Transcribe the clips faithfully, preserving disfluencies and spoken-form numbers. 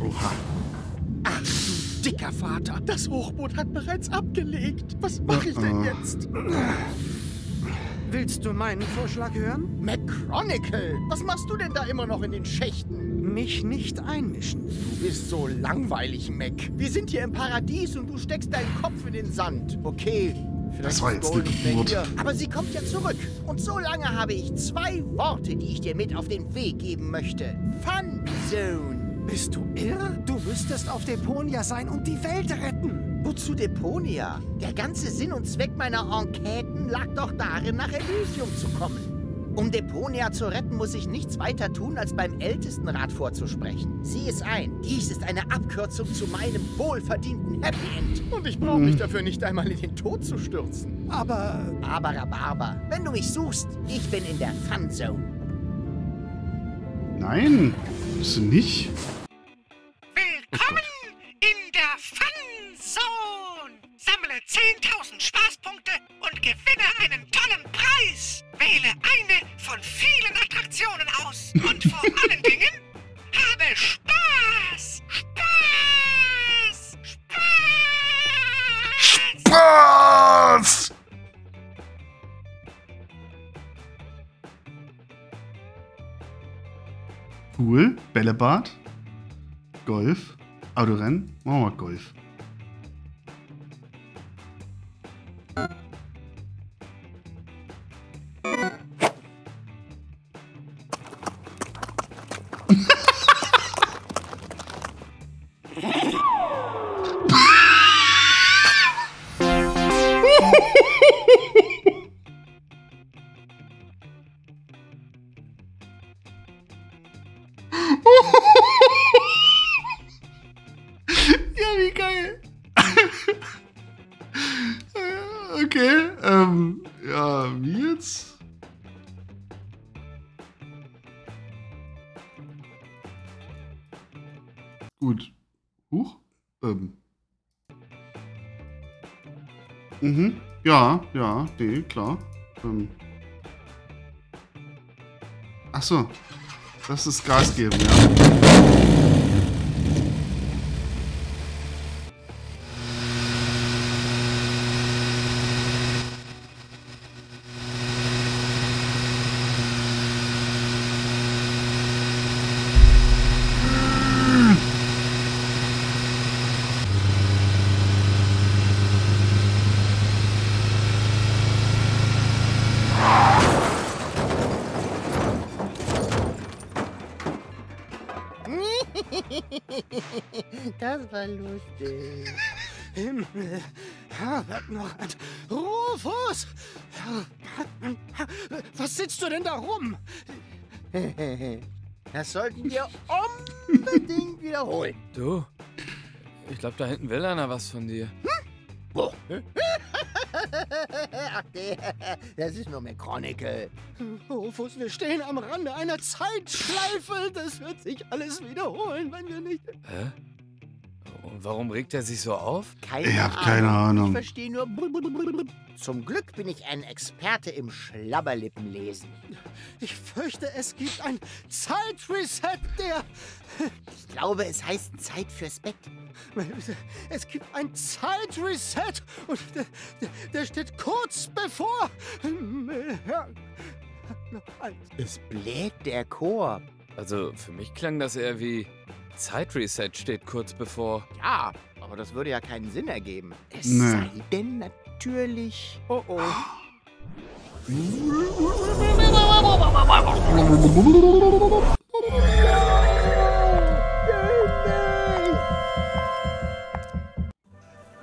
Oha. Ach, du dicker Vater, das Hochboot hat bereits abgelegt. Was mache ich denn jetzt? Willst du meinen Vorschlag hören? McChronicle, was machst du denn da immer noch in den Schächten? Mich nicht einmischen. Du bist so langweilig, Mac. Wir sind hier im Paradies und du steckst deinen Kopf in den Sand. Okay, vielleicht das war jetzt nicht gut. Aber sie kommt ja zurück. Und so lange habe ich zwei Worte, die ich dir mit auf den Weg geben möchte. Fun Zone. Bist du irre? Du müsstest auf Deponia sein und die Welt retten. Wozu Deponia? Der ganze Sinn und Zweck meiner Enqueten lag doch darin, nach Elysium zu kommen. Um Deponia zu retten, muss ich nichts weiter tun, als beim Ältestenrat vorzusprechen. Sieh es ein, dies ist eine Abkürzung zu meinem wohlverdienten Happy End. Und ich brauche mich dafür nicht einmal in den Tod zu stürzen. Aber... Barbara Barber, wenn du mich suchst, ich bin in der Fun Zone. Nein, bist du nicht. Willkommen! zehntausend Spaßpunkte und gewinne einen tollen Preis. Wähle eine von vielen Attraktionen aus. Und vor allen Dingen, habe Spaß! Spaß! Spaß! Spaß! Pool, Bällebad, Golf, Autorennen, machen wir mal Golf. Ja, ja, nee, klar. Ähm. Achso, das ist Gas geben, ja. Das war lustig. Himmel, Herbert noch ein Rufus! Was sitzt du denn da rum? Das sollten wir unbedingt wiederholen. Du, ich glaube, da hinten will einer was von dir. Hm? Wo? Ach, das ist nur McChronicle. Rufus, wir stehen am Rande einer Zeitschleife. Das wird sich alles wiederholen, wenn wir nicht... Hä? Und warum regt er sich so auf? Keine ich hab keine Ahnung. Ich verstehe nur... Zum Glück bin ich ein Experte im Schlabberlippenlesen. Ich fürchte, es gibt ein Zeitreset, der... Ich glaube, es heißt Zeit fürs Bett. Es gibt ein Zeitreset und der, der steht kurz bevor. Es bläht der Chor. Also für mich klang das eher wie... Zeitreset steht kurz bevor. Ja, aber das würde ja keinen Sinn ergeben. Es nee. sei denn natürlich... Oh oh.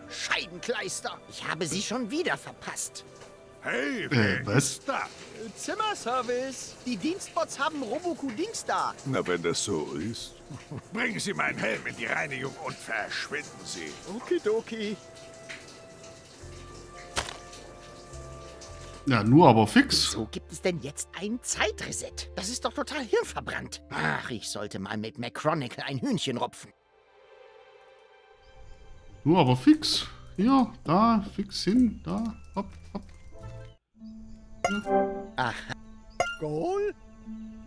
Scheibenkleister, ich habe sie schon wieder verpasst. Hey, wer äh, ist da? Zimmerservice. Die Dienstbots haben Roboku-Dings da. Na, wenn das so ist. Bringen Sie meinen Helm in die Reinigung und verschwinden Sie. Okidoki. Ja, nur aber fix. Wieso gibt es denn jetzt ein Zeitreset? Das ist doch total hirnverbrannt. Ach, ich sollte mal mit McChronicle ein Hühnchen rupfen. Nur aber fix. Hier, da, fix hin, da, hopp, hopp. Aha. Goal?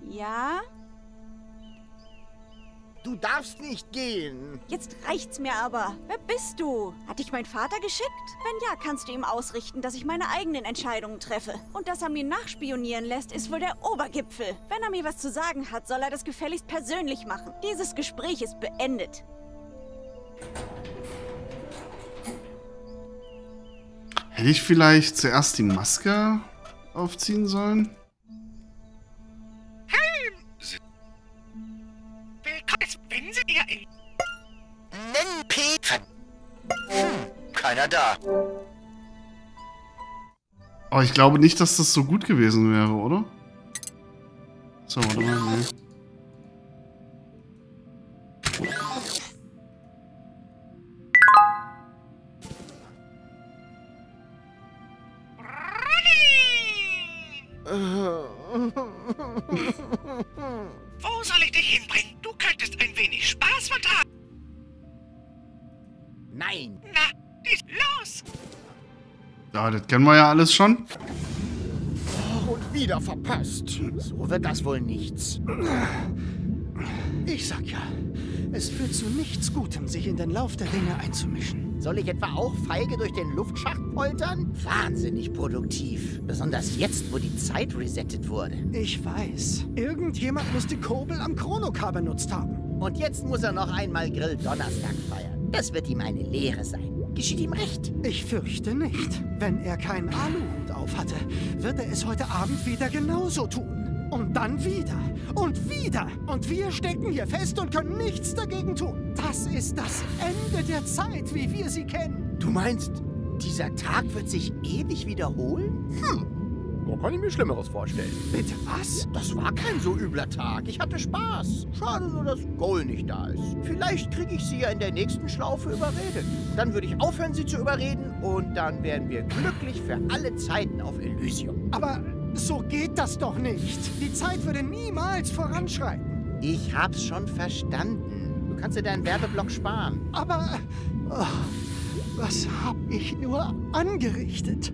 Ja? Du darfst nicht gehen. Jetzt reicht's mir aber. Wer bist du? Hat dich mein Vater geschickt? Wenn ja, kannst du ihm ausrichten, dass ich meine eigenen Entscheidungen treffe. Und dass er mir nachspionieren lässt, ist wohl der Obergipfel. Wenn er mir was zu sagen hat, soll er das gefälligst persönlich machen. Dieses Gespräch ist beendet. Hätte ich vielleicht zuerst die Maske aufziehen sollen? Wenn sie dir in... Nenn Piefen. Hm, keiner da. Oh, ich glaube nicht, dass das so gut gewesen wäre, oder? So, warte mal, ne. Wo soll ich dich hinbringen? Du könntest ein wenig Spaß vertragen. Nein. Na, ist los. Ja, das kennen wir ja alles schon. Oh, und wieder verpasst. So wird das wohl nichts. Ich sag ja, es führt zu nichts Gutem, sich in den Lauf der Dinge einzumischen. Soll ich etwa auch feige durch den Luftschacht poltern? Wahnsinnig produktiv. Besonders jetzt, wo die Zeit resettet wurde. Ich weiß. Irgendjemand muss die Kurbel am Chronokar benutzt haben. Und jetzt muss er noch einmal Grill-Donnerstag feiern. Das wird ihm eine Lehre sein. Geschieht ihm recht. Ich fürchte nicht. Wenn er keinen Aluhut auf hatte, wird er es heute Abend wieder genauso tun. Und dann wieder. Und wieder. Und wir stecken hier fest und können nichts dagegen tun. Das ist das Ende der Zeit, wie wir sie kennen. Du meinst, dieser Tag wird sich ewig wiederholen? Hm. Da kann ich mir Schlimmeres vorstellen. Bitte was? Das war kein so übler Tag. Ich hatte Spaß. Schade nur, dass Goal nicht da ist. Vielleicht kriege ich sie ja in der nächsten Schlaufe überredet. Dann würde ich aufhören, sie zu überreden. Und dann wären wir glücklich für alle Zeiten auf Elysium. Aber... so geht das doch nicht. Die Zeit würde niemals voranschreiten. Ich hab's schon verstanden. Du kannst dir deinen Werbeblock sparen. Aber oh, was hab ich nur angerichtet?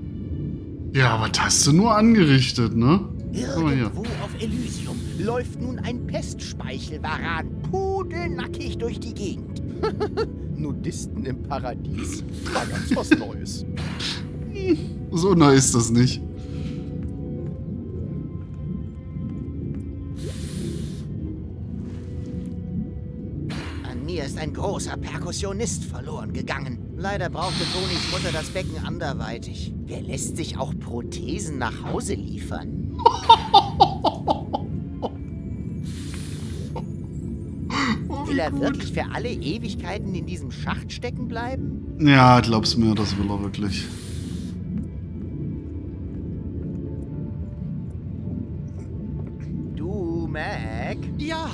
Ja, was hast du nur angerichtet, ne? Irgendwo auf Elysium läuft nun ein Pestspeichelwaran pudelnackig durch die Gegend. Nudisten im Paradies. War ganz was Neues. So neu ist das nicht. Mir ist ein großer Perkussionist verloren gegangen. Leider brauchte Tonis Mutter das Becken anderweitig. Wer lässt sich auch Prothesen nach Hause liefern? Will er wirklich für alle Ewigkeiten in diesem Schacht stecken bleiben? Ja, glaub's mir, das will er wirklich. Du, Mac? Ja?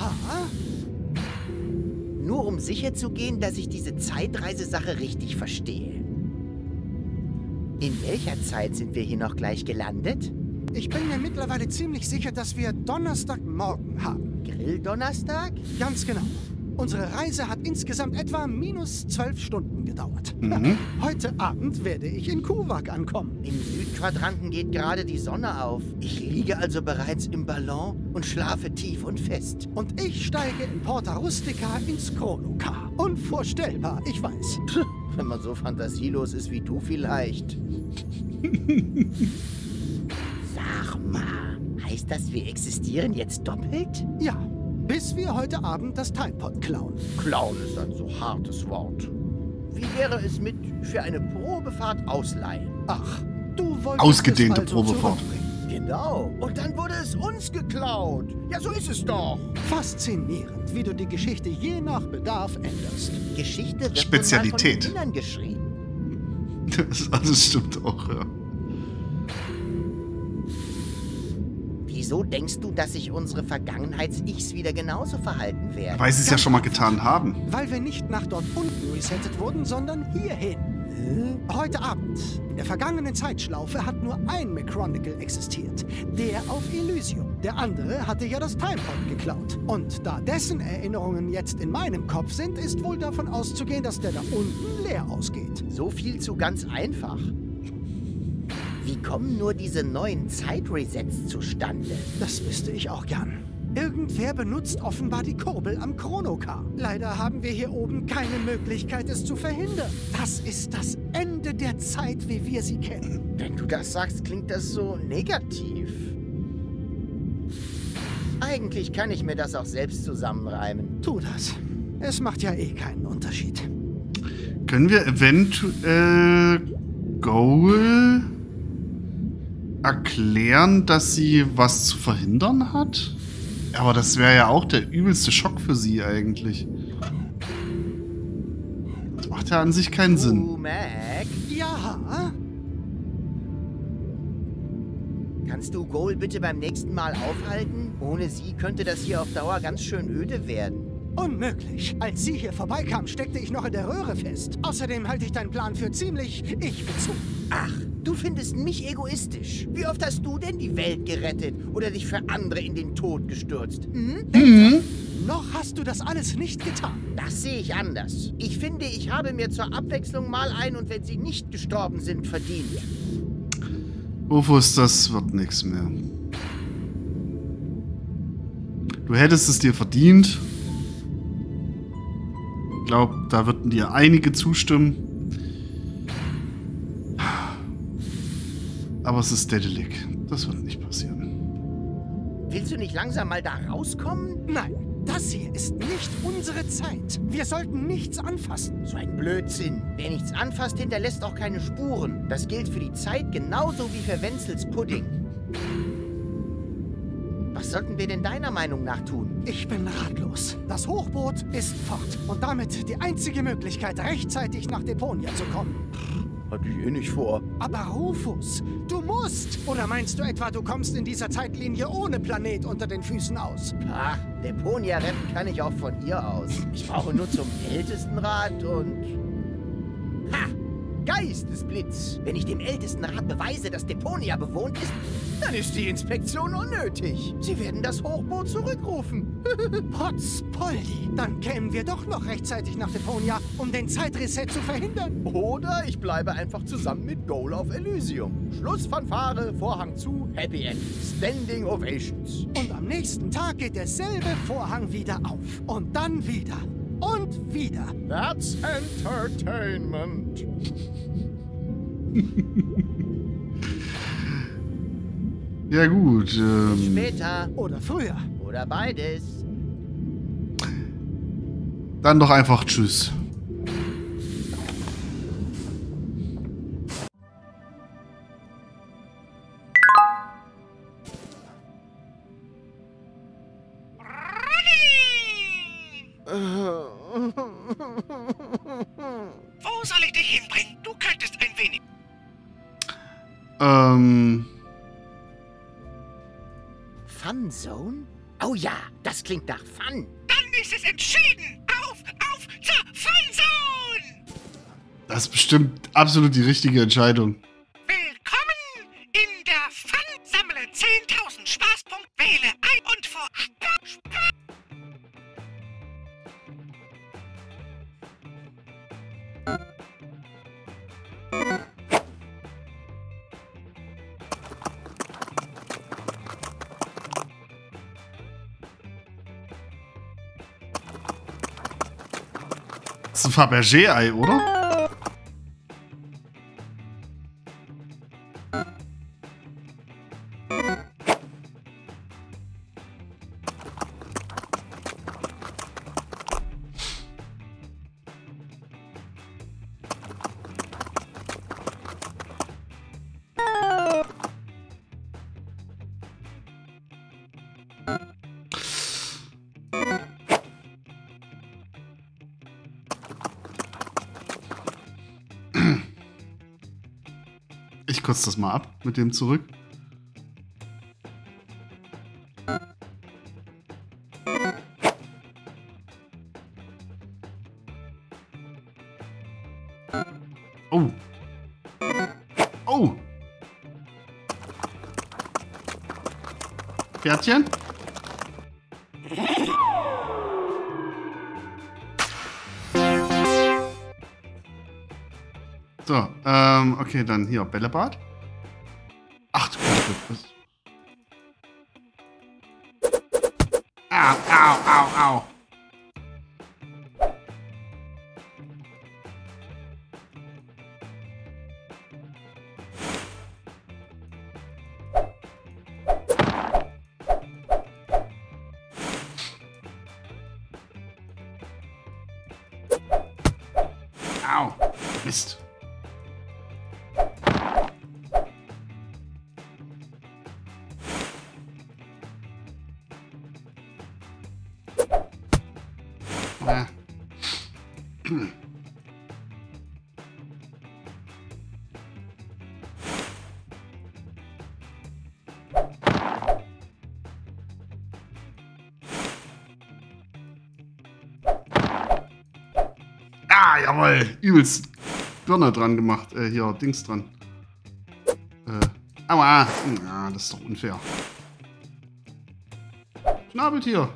Nur um sicher zu gehen, dass ich diese Zeitreisesache richtig verstehe. In welcher Zeit sind wir hier noch gleich gelandet? Ich bin mir mittlerweile ziemlich sicher, dass wir Donnerstagmorgen haben. Grill-Donnerstag? Ganz genau. Unsere Reise hat insgesamt etwa minus zwölf Stunden gedauert. Mhm. Heute Abend werde ich in Kuvaq ankommen. Im Südquadranten geht gerade die Sonne auf. Ich liege also bereits im Ballon und schlafe tief und fest. Und ich steige in Porta Rustica ins Chronokar. Unvorstellbar, ich weiß. Wenn man so fantasielos ist wie du vielleicht. Sag mal, heißt das, wir existieren jetzt doppelt? Ja, bis wir heute Abend das TimePod klauen. Klauen ist ein so hartes Wort. Wie wäre es mit für eine Probefahrt ausleihen? Ach, du wolltest ausgedehnte es also Probefahrt. Genau. Und dann wurde es uns geklaut. Ja, so ist es doch. Faszinierend, wie du die Geschichte je nach Bedarf änderst. Geschichte wird Spezialität. Von Kindern geschrieben. Das alles stimmt auch, ja. Wieso denkst du, dass sich unsere Vergangenheits-Ichs wieder genauso verhalten werden? Weil sie es ja schon mal getan haben. Weil wir nicht nach dort unten resettet wurden, sondern hierhin. Heute Abend, in der vergangenen Zeitschlaufe, hat nur ein McChronicle existiert. Der auf Elysium. Der andere hatte ja das TimePod geklaut. Und da dessen Erinnerungen jetzt in meinem Kopf sind, ist wohl davon auszugehen, dass der da unten leer ausgeht. So viel zu ganz einfach. Wie kommen nur diese neuen Zeitresets zustande? Das wüsste ich auch gern. Irgendwer benutzt offenbar die Kurbel am Chronokar. Leider haben wir hier oben keine Möglichkeit, es zu verhindern. Das ist das Ende der Zeit, wie wir sie kennen. Wenn du das sagst, klingt das so negativ. Eigentlich kann ich mir das auch selbst zusammenreimen. Tu das. Es macht ja eh keinen Unterschied. Können wir eventuell Goal erklären, dass sie was zu verhindern hat? Aber das wäre ja auch der übelste Schock für sie eigentlich. Das macht ja an sich keinen Sinn. Oh, Mac? Ja? Kannst du Goal bitte beim nächsten Mal aufhalten? Ohne sie könnte das hier auf Dauer ganz schön öde werden. Unmöglich. Als sie hier vorbeikam, steckte ich noch in der Röhre fest. Außerdem halte ich deinen Plan für ziemlich ich-bezogen. Ach, du findest mich egoistisch. Wie oft hast du denn die Welt gerettet oder dich für andere in den Tod gestürzt? Hm? Mhm. Noch hast du das alles nicht getan. Das sehe ich anders. Ich finde, ich habe mir zur Abwechslung mal ein und wenn sie nicht gestorben sind, verdient. Rufus, das wird nichts mehr. Du hättest es dir verdient. Ich glaube, da würden dir einige zustimmen. Aber es ist deadelig. Das wird nicht passieren. Willst du nicht langsam mal da rauskommen? Nein, das hier ist nicht unsere Zeit. Wir sollten nichts anfassen. So ein Blödsinn. Wer nichts anfasst, hinterlässt auch keine Spuren. Das gilt für die Zeit genauso wie für Wenzels Pudding. Was sollten wir denn deiner Meinung nach tun? Ich bin ratlos. Das Hochboot ist fort. Und damit die einzige Möglichkeit, rechtzeitig nach Deponia zu kommen. Hatte ich eh nicht vor. Aber Rufus, du musst! Oder meinst du etwa, du kommst in dieser Zeitlinie ohne Planet unter den Füßen aus? Ach, Deponia retten kann ich auch von hier aus. Ich brauche nur zum Ältestenrat und... Ha! Geistesblitz! Wenn ich dem Ältestenrat beweise, dass Deponia bewohnt ist, dann ist die Inspektion unnötig. Sie werden das Hochboot zurückrufen. Potzpoldi! Dann kämen wir doch noch rechtzeitig nach Deponia, um den Zeitreset zu verhindern. Oder ich bleibe einfach zusammen mit Goal auf Elysium. Schlussfanfare, Vorhang zu, Happy End. Standing Ovations. Und am nächsten Tag geht derselbe Vorhang wieder auf. Und dann wieder. Und wieder. That's entertainment. Ja gut. Ähm, Später oder früher. Oder beides. Dann doch einfach tschüss. Wo soll ich dich hinbringen? Du könntest ein wenig. Ähm. Fun Zone? Oh ja, das klingt nach Fun. Dann ist es entschieden. Auf, auf zur Fun Zone! Das ist bestimmt absolut die richtige Entscheidung. Willkommen in der Fun. Sammle zehntausend Spaßpunkte, wähle ein und vor Spaß. Spaß. Das ist ein Fabergé-Ei, oder? Ich kürze das mal ab mit dem zurück. Oh. Oh. Pferdchen? So, ähm, okay, dann hier, Bällebad. Ach du Gott, was? Au, Mist. Ah, jawohl, übelst Birne dran gemacht, äh, hier, Dings dran. Äh, aua, na, das ist doch unfair. Schnabeltier.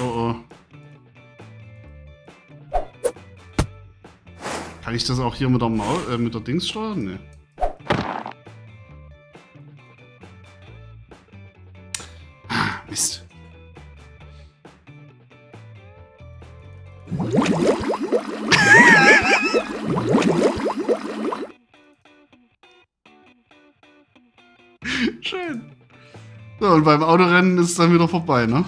Oh, oh. Kann ich das auch hier mit der Maul, äh, mit der Dings steuern? Nee. Mist. Schön. So, und beim Autorennen ist es dann wieder vorbei, ne?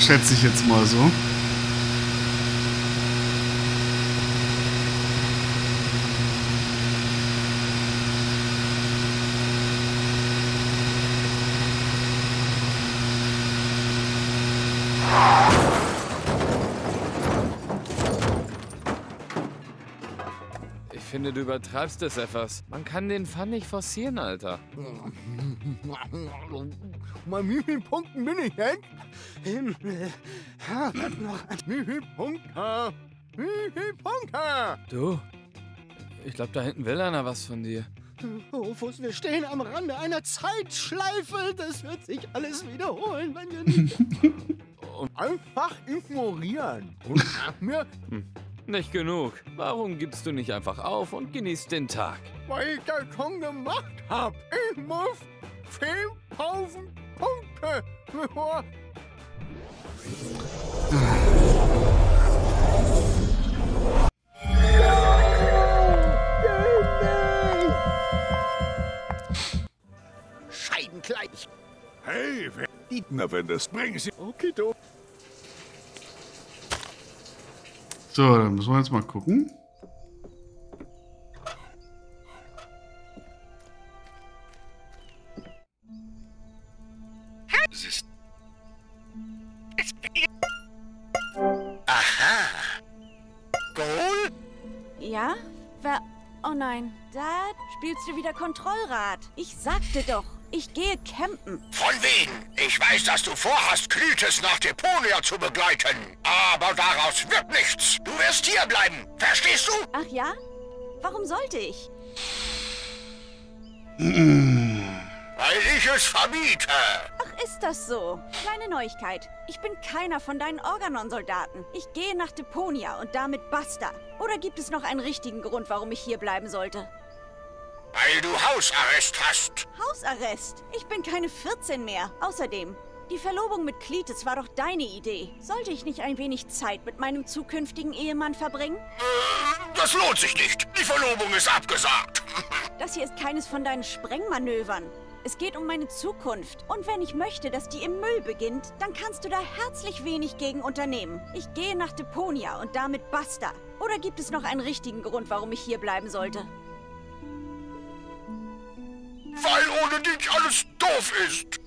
Schätze ich jetzt mal so. Ich finde, du übertreibst es etwas. Man kann den Fun nicht forcieren, Alter. Mal wie viele Punkten bin ich denn? Himmel. Wie viele Punkte? Wie viele Punkte? Du, ich glaube, da hinten will einer was von dir. Rufus, wir stehen am Rande einer Zeitschleife. Das wird sich alles wiederholen, wenn wir nicht... Einfach ignorieren. Und sag mir... Nicht genug. Warum gibst du nicht einfach auf und genießt den Tag? Weil ich das schon gemacht habe. Ich muss zehntausend Punkte, bevor... Scheidengleich. Hey, wer geht mir, wenn das bringt sie... Okay, du. So, dann müssen wir jetzt mal gucken. Aha. Goal? Ja? Wer? Oh nein. Da spielst du wieder Kontrollrad. Ich sagte doch, ich gehe campen. Von wegen. Ich weiß, dass du vorhast, Cletus nach Deponia zu begleiten. Aber daraus wird nichts. Du wirst hier bleiben. Verstehst du? Ach ja? Warum sollte ich? Weil ich es verbiete. Ach, ist das so? Kleine Neuigkeit. Ich bin keiner von deinen Organon-Soldaten. Ich gehe nach Deponia und damit basta. Oder gibt es noch einen richtigen Grund, warum ich hier bleiben sollte? Weil du Hausarrest hast. Hausarrest? Ich bin keine vierzehn mehr. Außerdem, die Verlobung mit Cletus war doch deine Idee. Sollte ich nicht ein wenig Zeit mit meinem zukünftigen Ehemann verbringen? Das lohnt sich nicht. Die Verlobung ist abgesagt. Das hier ist keines von deinen Sprengmanövern. Es geht um meine Zukunft. Und wenn ich möchte, dass die im Müll beginnt, dann kannst du da herzlich wenig gegen unternehmen. Ich gehe nach Deponia und damit basta. Oder gibt es noch einen richtigen Grund, warum ich hier bleiben sollte? Weil ohne dich alles doof ist.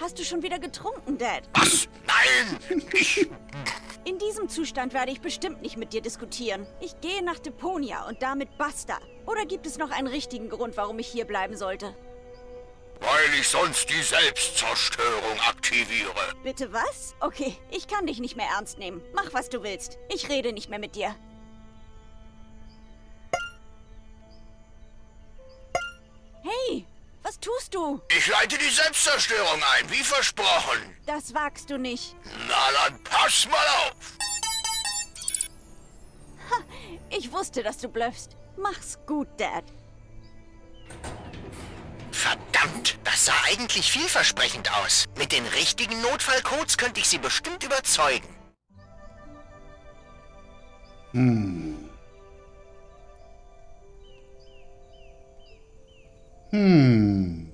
Hast du schon wieder getrunken, Dad? Was? Nein! Ich... In diesem Zustand werde ich bestimmt nicht mit dir diskutieren. Ich gehe nach Deponia und damit basta. Oder gibt es noch einen richtigen Grund, warum ich hier bleiben sollte? Weil ich sonst die Selbstzerstörung aktiviere. Bitte was? Okay, ich kann dich nicht mehr ernst nehmen. Mach, was du willst. Ich rede nicht mehr mit dir. Hey, was tust du? Ich leite die Selbstzerstörung ein, wie versprochen. Das wagst du nicht. Na dann pass mal auf. Ha, ich wusste, dass du bluffst. Mach's gut, Dad. Verdammt, das sah eigentlich vielversprechend aus. Mit den richtigen Notfallcodes könnte ich sie bestimmt überzeugen. Hm. Hm.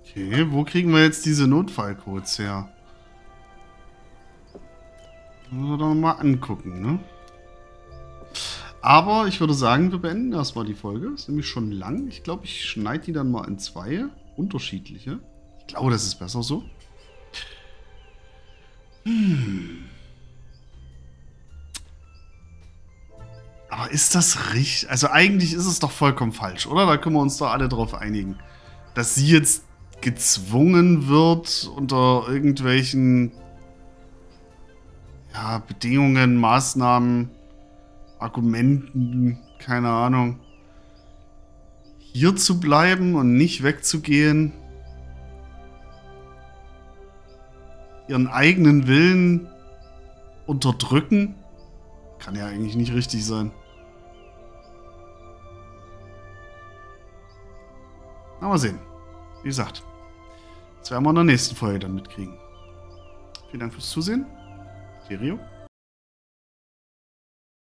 Okay, wo kriegen wir jetzt diese Notfallcodes her? Müssen wir doch mal angucken, ne? Aber ich würde sagen, wir beenden erstmal die Folge. Ist nämlich schon lang. Ich glaube, ich schneide die dann mal in zwei unterschiedliche. Ich glaube, das ist besser so. Hm. Aber ist das richtig? Also eigentlich ist es doch vollkommen falsch, oder? Da können wir uns doch alle drauf einigen. Dass sie jetzt gezwungen wird, unter irgendwelchen ja, Bedingungen, Maßnahmen, Argumenten, keine Ahnung, hier zu bleiben und nicht wegzugehen. Ihren eigenen Willen unterdrücken? Kann ja eigentlich nicht richtig sein. Na, mal sehen. Wie gesagt, das werden wir in der nächsten Folge dann mitkriegen. Vielen Dank fürs Zusehen. Serio.